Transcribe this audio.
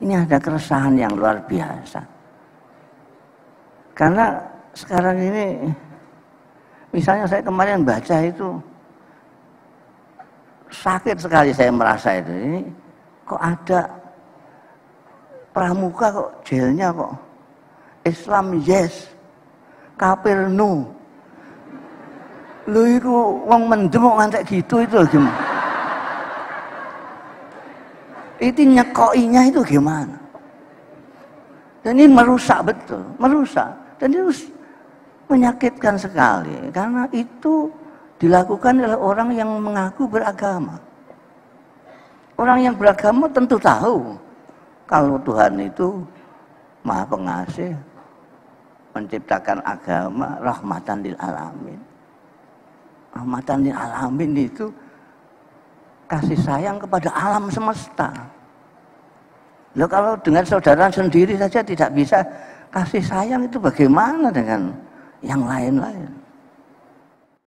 Ini ada keresahan yang luar biasa. Karena sekarang ini, misalnya saya kemarin baca itu, sakit sekali saya merasa itu. Ini kok ada pramuka kok jelnya kok. Islam yes, kafir no. Lu itu wong mendem kok ngantek gitu itu gimana? Itu nyekoinya itu gimana? Dan ini merusak betul, merusak. Dan itu menyakitkan sekali, karena itu dilakukan oleh orang yang mengaku beragama. Orang yang beragama tentu tahu kalau Tuhan itu Maha Pengasih, menciptakan agama, rahmatan lil alamin. Rahmatan lil alamin itu kasih sayang kepada alam semesta. Loh, kalau dengan saudara sendiri saja tidak bisa kasih sayang, itu bagaimana dengan yang lain-lain?